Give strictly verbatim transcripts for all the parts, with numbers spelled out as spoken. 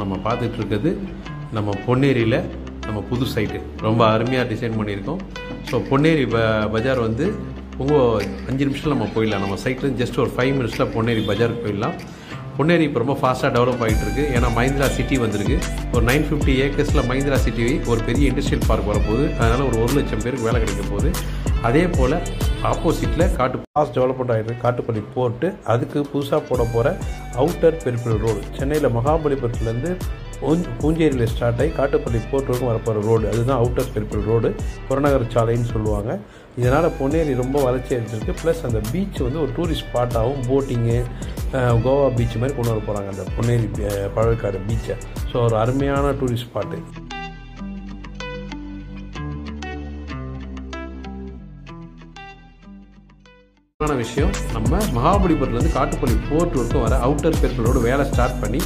நம்ம பார்த்துட்டு இருக்கிறது நம்ம பொன்னேரியில் நம்ம புது சைட்டு ரொம்ப அருமையாக டிசைன் பண்ணியிருக்கோம். ஸோ பொன்னேரி ப பஜார் வந்து உங்கள் அஞ்சு நிமிஷத்தில் நம்ம போயிடலாம். நம்ம சைட்லேருந்து ஜஸ்ட் ஒரு ஃபைவ் மினிட்ஸில் பொன்னேரி பஜாருக்கு போயிடலாம். பொன்னேரி இப்போ ரொம்ப ஃபாஸ்ட்டாக டெவலப் ஆகிட்டு இருக்குது. ஏன்னா மஹிந்திரா சிட்டி வந்திருக்கு. ஒரு நைன் ஃபிஃப்டி ஏக்கர்ஸில் மஹிந்திரா சிட்டி ஒரு பெரிய இண்டஸ்ட்ரியல் பார்க் வரப்போகுது. அதனால் ஒரு ஒரு லட்சம் பேருக்கு வேலை கிடைக்க போகுது. அதே போல் ஆப்போசிட்டில் காட்டு ஃபாஸ்ட் டெவலப்மெண்ட் ஆகிட்டு காட்டுப்பள்ளி போட்டு அதுக்கு புதுசாக போட போகிற அவுட்டர் பெரிஃபரல் ரோடு சென்னையில் மகாபலிபுரத்துலேருந்து பூஞ்சேரியில் ஸ்டார்ட் ஆகி காட்டுப்பள்ளி போர்ட் வரைக்கும் வரப்போகிற ரோடு அதுதான் அவுட்டர் பெரிஃபரல் ரோடு, புறநகர் சாலைன்னு சொல்லுவாங்க. இதனால் பொன்னேரி ரொம்ப வளர்ச்சி அடைஞ்சிருக்கு. ப்ளஸ் அந்த பீச் வந்து ஒரு டூரிஸ்ட் ஸ்பாட்டாகவும் போட்டிங்கு கோவா பீச் மாதிரி கொண்டு வர போகிறாங்க அந்த பொன்னேரி பழவேற்காடு பீச்சை. ஸோ ஒரு அருமையான டூரிஸ்ட் ஸ்பாட்டு. விஷயம் நம்ம மகாபலிபுரத்துலேருந்து காட்டுப்பள்ளி போர்ட் வரைக்கும் வர அவுட்டர் பெரிஃபரலோட வேலை ஸ்டார்ட் பண்ணி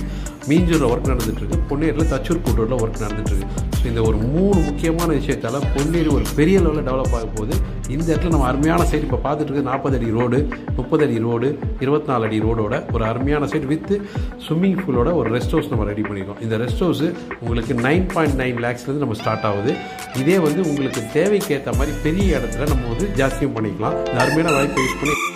மீஞ்சூரில் ஒர்க் நடந்துகிட்ருக்கு, பொன்னேரியில் தச்சூர் கூட்டூரில் ஒர்க் நடந்துகிட்ருக்கு. ஸோ இந்த ஒரு மூணு முக்கியமான விஷயத்தால் பொன்னேரி ஒரு பெரிய லெவலில் டெவலப் ஆக போகுது. இந்த இடத்துல நம்ம அருமையான சைட் இப்போ பார்த்துட்டு இருக்குது. நாற்பது அடி ரோடு, முப்பது அடி ரோடு, இருபத்தி நாலு அடி ரோடோட ஒரு அருமையான சைட் வித்து ஸ்விம்மிங் பூலோட ஒரு ரெஸ்ட் ஹவுஸ் நம்ம ரெடி பண்ணியிருக்கோம். இந்த ரெஸ்ட் ஹவுஸ் உங்களுக்கு நைன் பாயிண்ட் நைன் லேக்ஸ்லேருந்து நம்ம ஸ்டார்ட் ஆகுது. இதே வந்து உங்களுக்கு தேவைக்கேற்ற மாதிரி பெரிய இடத்துல நம்ம வந்து ஜாஸ்தியும் பண்ணிக்கலாம். இந்த அருமையான வாய்ப்பை யூஸ் பண்ணி